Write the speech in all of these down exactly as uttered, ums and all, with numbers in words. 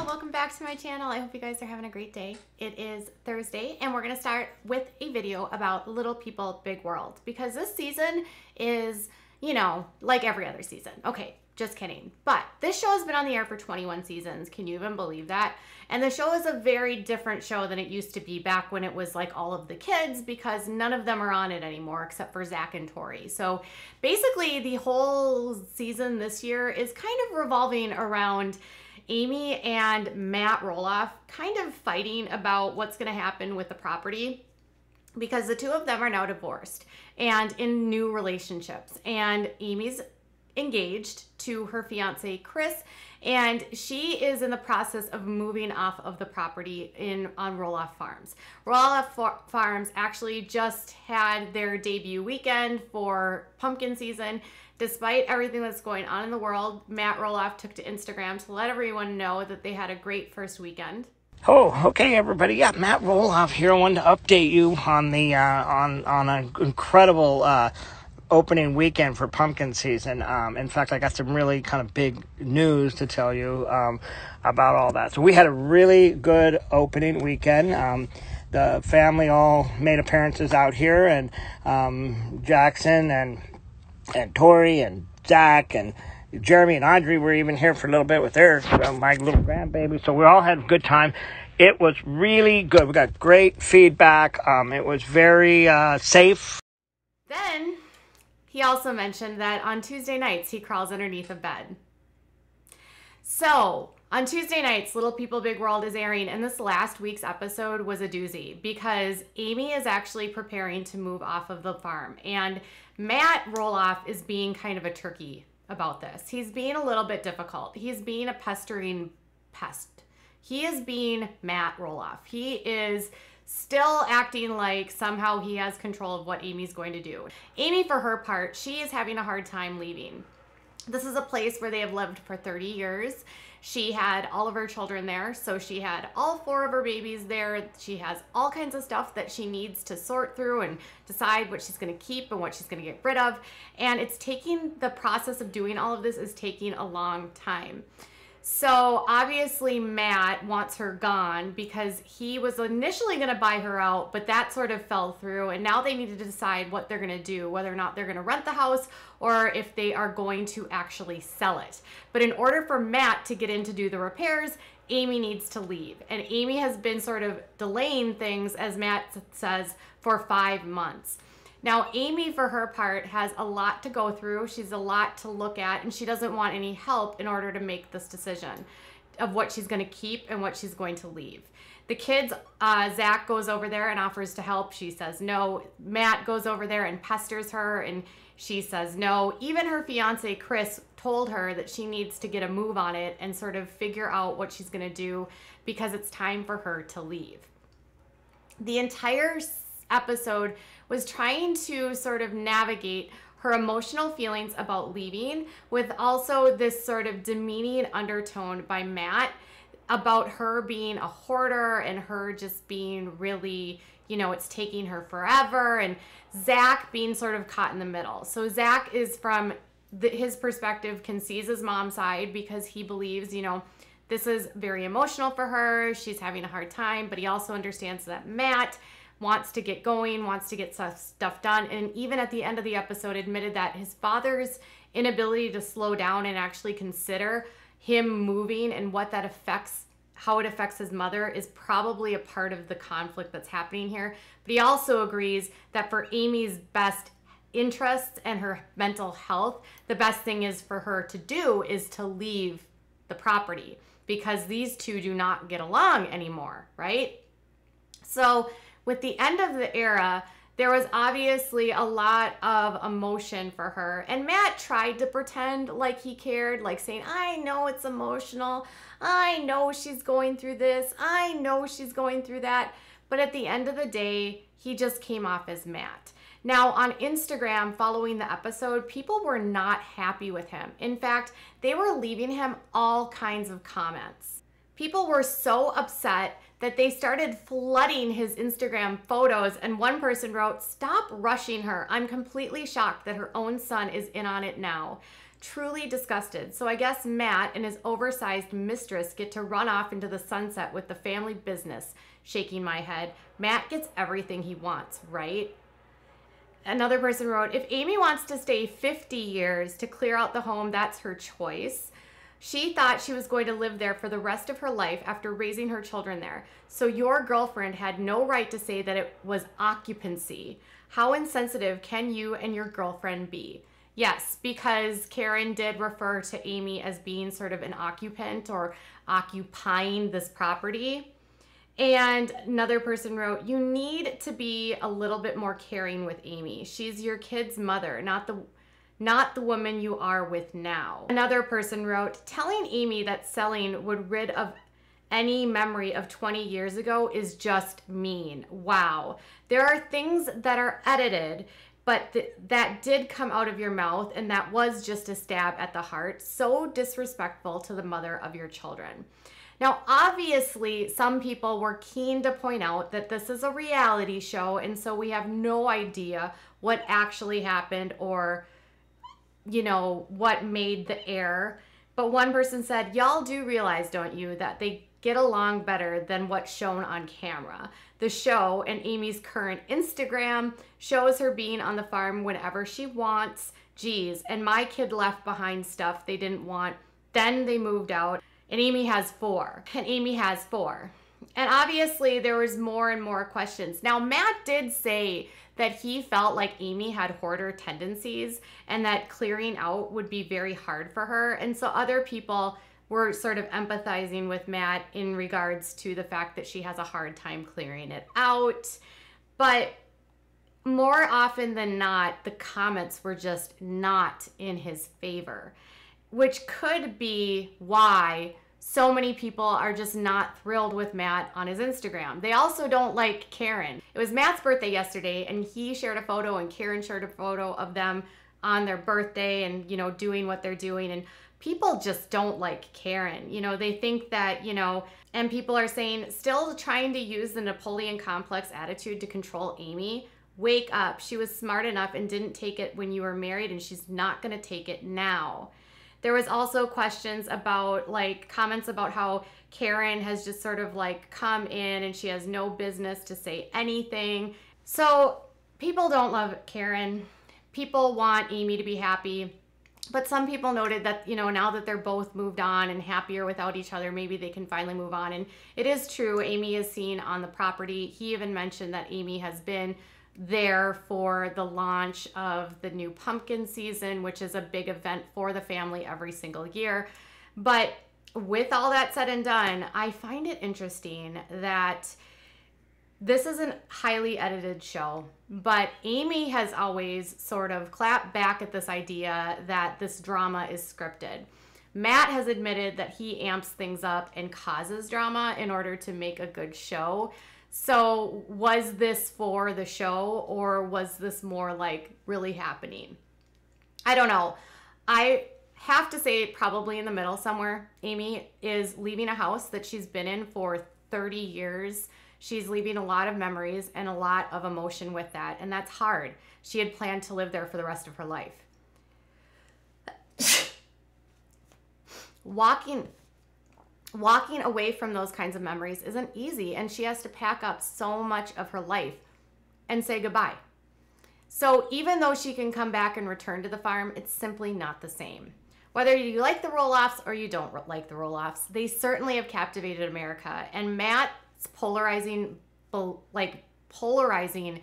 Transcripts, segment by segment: y'all, welcome back to my channel. I hope you guys are having a great day. It is Thursday and we're gonna start with a video about Little People, Big World, because this season is, you know, like every other season. Okay, just kidding. But this show has been on the air for twenty-one seasons. Can you even believe that? And the show is a very different show than it used to be back when it was like all of the kids, because none of them are on it anymore except for Zach and Tori. So basically the whole season this year is kind of revolving around Amy and Matt Roloff kind of fighting about what's going to happen with the property, because the two of them are now divorced and in new relationships, and Amy's engaged to her fiance Chris, and she is in the process of moving off of the property in on Roloff Farms. Roloff Farms actually just had their debut weekend for pumpkin season. Despite everything that's going on in the world, Matt Roloff took to Instagram to let everyone know that they had a great first weekend. Oh, okay, everybody. Yeah, Matt Roloff here. I wanted to update you on the uh, on on an incredible Uh, opening weekend for pumpkin season. Um, in fact, I got some really kind of big news to tell you um, about all that. So we had a really good opening weekend. Um, the family all made appearances out here, and um, Jackson and and Tori and Zach and Jeremy and Audrey were even here for a little bit with their uh, my little grandbaby. So we all had a good time. It was really good. We got great feedback. Um, it was very uh, safe. Then he also mentioned that on Tuesday nights, he crawls underneath a bed. So on Tuesday nights, Little People, Big World is airing, and this last week's episode was a doozy because Amy is actually preparing to move off of the farm, and Matt Roloff is being kind of a turkey about this. He's being a little bit difficult. He's being a pestering pest. He is being Matt Roloff. He is still acting like somehow he has control of what Amy's going to do. Amy, for her part, she is having a hard time leaving. This is a place where they have lived for thirty years. She had all of her children there, so she had all four of her babies there. She has all kinds of stuff that she needs to sort through and decide what she's going to keep and what she's going to get rid of. And it's taking, the process of doing all of this is taking a long time. So obviously Matt wants her gone because he was initially going to buy her out, but that sort of fell through, and now they need to decide what they're going to do, whether or not they're going to rent the house or if they are going to actually sell it. But in order for Matt to get in to do the repairs, Amy needs to leave, and Amy has been sort of delaying things, as Matt says, for five months. Now, Amy, for her part, has a lot to go through. She's a lot to look at, and she doesn't want any help in order to make this decision of what she's going to keep and what she's going to leave. The kids, uh, Zach goes over there and offers to help. She says no. Matt goes over there and pesters her, and she says no. Even her fiance, Chris, told her that she needs to get a move on it and sort of figure out what she's going to do because it's time for her to leave. The entire episode was trying to sort of navigate her emotional feelings about leaving with also this sort of demeaning undertone by Matt about her being a hoarder and her just being really, you know, it's taking her forever, and Zach being sort of caught in the middle. So Zach is, from the, his perspective, can see his mom's side because he believes, you know, this is very emotional for her. She's having a hard time, but he also understands that Matt wants to get going, wants to get stuff done, and even at the end of the episode admitted that his father's inability to slow down and actually consider him moving and what that affects, how it affects his mother, is probably a part of the conflict that's happening here. But he also agrees that for Amy's best interests and her mental health, the best thing is for her to do is to leave the property because these two do not get along anymore, right? So with the end of the era, there was obviously a lot of emotion for her. And Matt tried to pretend like he cared, like saying, I know it's emotional. I know she's going through this. I know she's going through that. But at the end of the day, he just came off as Matt. Now, on Instagram, following the episode, people were not happy with him. In fact, they were leaving him all kinds of comments. People were so upset that they started flooding his Instagram photos, and one person wrote, "Stop rushing her. I'm completely shocked that her own son is in on it now. truly disgusted. So I guess Matt and his oversized mistress get to run off into the sunset with the family business. Shaking my head. Matt gets everything he wants, right? Another person wrote, if Amy wants to stay fifty years to clear out the home, that's her choice. She thought she was going to live there for the rest of her life after raising her children there. So your girlfriend had no right to say that it was occupancy. How insensitive can you and your girlfriend be? Yes, because Karen did refer to Amy as being sort of an occupant or occupying this property. And another person wrote, you need to be a little bit more caring with Amy. She's your kid's mother, not the Not the woman you are with now. Another person wrote, telling Amy that selling would rid of any memory of twenty years ago is just mean. Wow. There are things that are edited, but th that did come out of your mouth, and that was just a stab at the heart. So disrespectful to the mother of your children. Now, obviously, some people were keen to point out that this is a reality show, and so we have no idea what actually happened or, you know, what made the error. But one person said, y'all do realize, don't you, that they get along better than what's shown on camera. The show and Amy's current Instagram shows her being on the farm whenever she wants. Geez, and my kid left behind stuff they didn't want. Then they moved out, and Amy has four. And Amy has four. And obviously, there was more and more questions. Now, Matt did say that he felt like Amy had hoarder tendencies and that clearing out would be very hard for her. And so other people were sort of empathizing with Matt in regards to the fact that she has a hard time clearing it out. But more often than not, the comments were just not in his favor, which could be why so many people are just not thrilled with Matt on his Instagram. They also don't like Karen. It was Matt's birthday yesterday, and he shared a photo and Karen shared a photo of them on their birthday and, you know, doing what they're doing. And people just don't like Karen. You know, they think that, you know, and people are saying, still trying to use the Napoleon complex attitude to control Amy. Wake up. She was smart enough and didn't take it when you were married, and she's not going to take it now. There was also questions about, like, comments about how Karen has just sort of, like, come in and she has no business to say anything. So people don't love Karen. People want Amy to be happy. But some people noted that, you know, now that they're both moved on and happier without each other, maybe they can finally move on. And it is true. Amy is seen on the property. He even mentioned that Amy has been there for the launch of the new pumpkin season, which is a big event for the family every single year. But with all that said and done, I find it interesting that this is a highly edited show, but Amy has always sort of clapped back at this idea that this drama is scripted. Matt has admitted that he amps things up and causes drama in order to make a good show. So was this for the show, or was this more like really happening? I don't know. I have to say probably in the middle somewhere. Amy is leaving a house that she's been in for thirty years. She's leaving a lot of memories and a lot of emotion with that, and that's hard. She had planned to live there for the rest of her life. Walking... Walking away from those kinds of memories isn't easy, and she has to pack up so much of her life and say goodbye. So even though she can come back and return to the farm, it's simply not the same. Whether you like the Roloffs or you don't like the Roloffs, they certainly have captivated America. And Matt's polarizing, like polarizing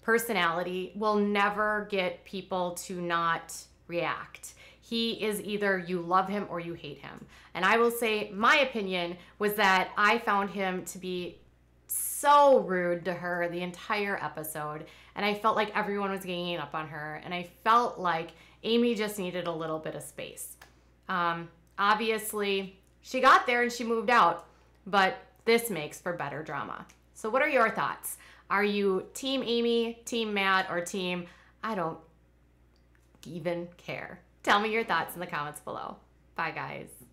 personality will never get people to not react. He is either you love him or you hate him. And I will say my opinion was that I found him to be so rude to her the entire episode. And I felt like everyone was ganging up on her. And I felt like Amy just needed a little bit of space. Um, obviously, she got there and she moved out. But this makes for better drama. So what are your thoughts? Are you team Amy, team Matt, or team I don't even care? Tell me your thoughts in the comments below. Bye, guys.